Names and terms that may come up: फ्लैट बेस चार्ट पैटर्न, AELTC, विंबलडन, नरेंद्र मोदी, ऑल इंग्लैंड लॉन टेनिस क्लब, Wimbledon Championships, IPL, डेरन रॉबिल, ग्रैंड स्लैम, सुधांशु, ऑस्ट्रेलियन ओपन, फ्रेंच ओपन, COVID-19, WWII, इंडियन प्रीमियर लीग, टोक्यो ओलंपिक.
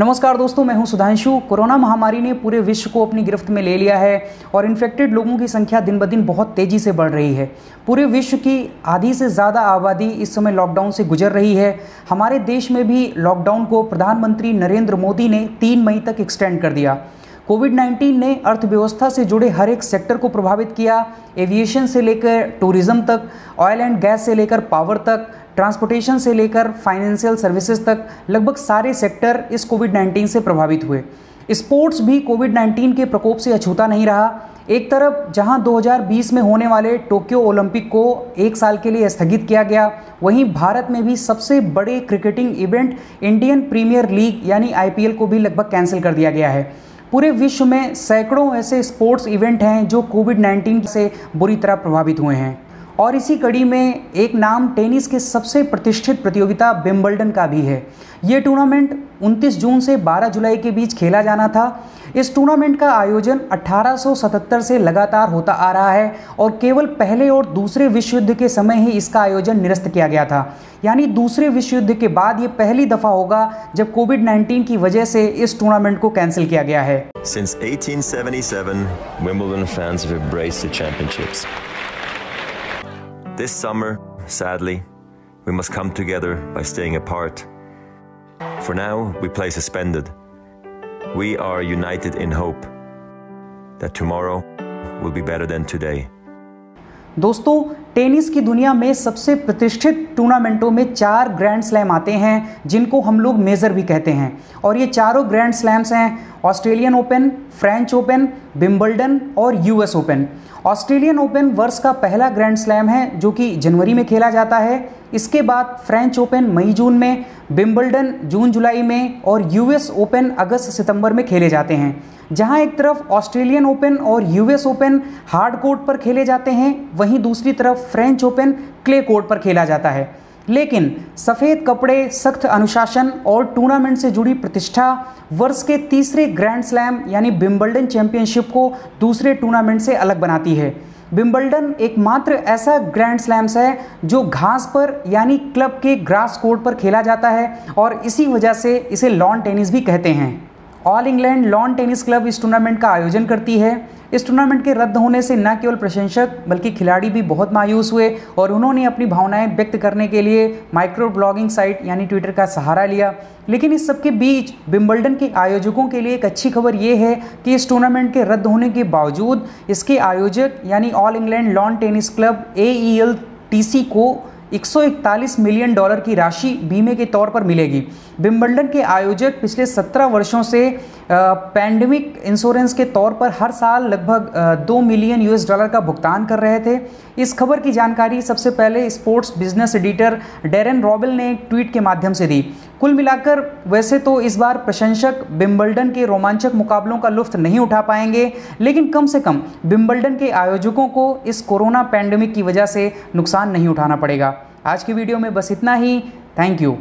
नमस्कार दोस्तों, मैं हूं सुधांशु। कोरोना महामारी ने पूरे विश्व को अपनी गिरफ्त में ले लिया है और इन्फेक्टेड लोगों की संख्या दिन ब दिन बहुत तेज़ी से बढ़ रही है। पूरे विश्व की आधी से ज़्यादा आबादी इस समय लॉकडाउन से गुजर रही है। हमारे देश में भी लॉकडाउन को प्रधानमंत्री नरेंद्र मोदी ने 3 मई तक एक्सटेंड कर दिया। कोविड-19 ने अर्थव्यवस्था से जुड़े हर एक सेक्टर को प्रभावित किया। एविएशन से लेकर टूरिज़्म तक, ऑयल एंड गैस से लेकर पावर तक, ट्रांसपोर्टेशन से लेकर फाइनेंशियल सर्विसेज तक लगभग सारे सेक्टर इस कोविड-19 से प्रभावित हुए। स्पोर्ट्स भी कोविड-19 के प्रकोप से अछूता नहीं रहा। एक तरफ जहां 2020 में होने वाले टोक्यो ओलंपिक को 1 साल के लिए स्थगित किया गया, वहीं भारत में भी सबसे बड़े cricketing event इंडियन प्रीमियर लीग यानी IPL को भी लगभग कैंसिल कर दिया गया है। पूरे विश्व में सैकड़ों ऐसे स्पोर्ट्स इवेंट हैं जो कोविड-19 से बुरी तरह प्रभावित हुए हैं। और इसी कड़ी में एक नाम टेनिस के सबसे प्रतिष्ठित प्रतियोगिता विंबलडन का भी है। ये टूर्नामेंट 29 जून से 12 जुलाई के बीच खेला जाना था। इस टूर्नामेंट का आयोजन 1877 से लगातार होता आ रहा है और केवल पहले और दूसरे विश्व युद्ध के समय ही इसका आयोजन निरस्त किया गया था। यानी दूसरे विश्व युद्ध के बाद ये पहली दफ़ा होगा जब कोविड-19 की वजह से इस टूर्नामेंट को कैंसिल किया गया है। Since 1877, Wimbledon fans have embraced the championships. This summer, sadly, we must come together by staying apart. For now, we play suspended. We are united in hope that tomorrow will be better than today. दोस्तों, tennis की दुनिया में सबसे प्रतिष्ठित टूर्नामेंटों में 4 ग्रैंड स्लैम आते हैं, जिनको हम लोग मेजर भी कहते हैं। और ये चारों ग्रैंड स्लैम्स हैं ऑस्ट्रेलियन ओपन, फ्रेंच ओपन, विंबलडन और यूएस ओपन। ऑस्ट्रेलियन ओपन वर्ष का पहला ग्रैंड स्लैम है जो कि जनवरी में खेला जाता है। इसके बाद फ्रेंच ओपन मई जून में, विंबलडन जून जुलाई में और यूएस ओपन अगस्त सितंबर में खेले जाते हैं। जहां एक तरफ ऑस्ट्रेलियन ओपन और यूएस ओपन हार्ड कोर्ट पर खेले जाते हैं, वहीं दूसरी तरफ फ्रेंच ओपन क्ले कोर्ट पर खेला जाता है। लेकिन सफ़ेद कपड़े, सख्त अनुशासन और टूर्नामेंट से जुड़ी प्रतिष्ठा वर्ष के तीसरे ग्रैंड स्लैम यानी विंबलडन चैंपियनशिप को दूसरे टूर्नामेंट से अलग बनाती है। विंबलडन एकमात्र ऐसा ग्रैंड स्लैम्स है जो घास पर यानी क्लब के ग्रास कोर्ट पर खेला जाता है और इसी वजह से इसे लॉन टेनिस भी कहते हैं। ऑल इंग्लैंड लॉन टेनिस क्लब इस टूर्नामेंट का आयोजन करती है। इस टूर्नामेंट के रद्द होने से न केवल प्रशंसक बल्कि खिलाड़ी भी बहुत मायूस हुए और उन्होंने अपनी भावनाएं व्यक्त करने के लिए माइक्रो ब्लॉगिंग साइट यानी ट्विटर का सहारा लिया। लेकिन इस सबके बीच विंबलडन के आयोजकों के लिए एक अच्छी खबर ये है कि इस टूर्नामेंट के रद्द होने के बावजूद इसके आयोजक यानी ऑल इंग्लैंड लॉन टेनिस क्लब AELTC को $141 मिलियन की राशि बीमे के तौर पर मिलेगी। विंबलडन के आयोजक पिछले 17 वर्षों से पैंडेमिक इंश्योरेंस के तौर पर हर साल लगभग $2 मिलियन का भुगतान कर रहे थे। इस खबर की जानकारी सबसे पहले स्पोर्ट्स बिजनेस एडिटर डेरन रॉबिल ने एक ट्वीट के माध्यम से दी। कुल मिलाकर वैसे तो इस बार प्रशंसक विंबलडन के रोमांचक मुकाबलों का लुत्फ़ नहीं उठा पाएंगे, लेकिन कम से कम विंबलडन के आयोजकों को इस कोरोना पैंडेमिक की वजह से नुकसान नहीं उठाना पड़ेगा। आज की वीडियो में बस इतना ही। Thank you.